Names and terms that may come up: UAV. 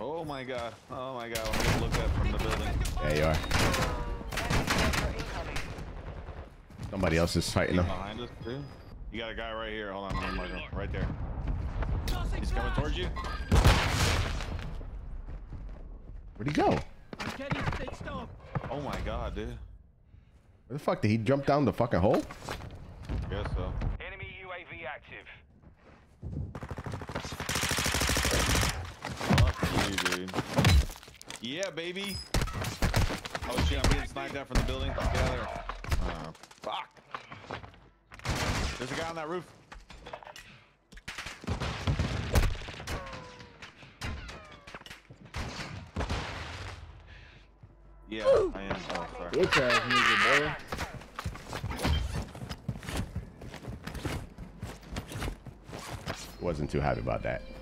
Oh my god. Oh my god. I'm gonna look up from the building. There you are. Somebody else is fighting them. Behind us too. You got a guy right here. Hold on. I'm looking. Right there. He's coming towards you. Where'd he go? Oh my god, dude. Where the fuck did he jump down the fucking hole? I guess so. Enemy UAV active. Fuck you, dude. Yeah, baby. Oh shit, I'm getting sniped out from the building. Together. Fuck. There's a guy on that roof. Yeah, ooh. I am. Oh, sorry. Your trash needs a boy. Wasn't too happy about that.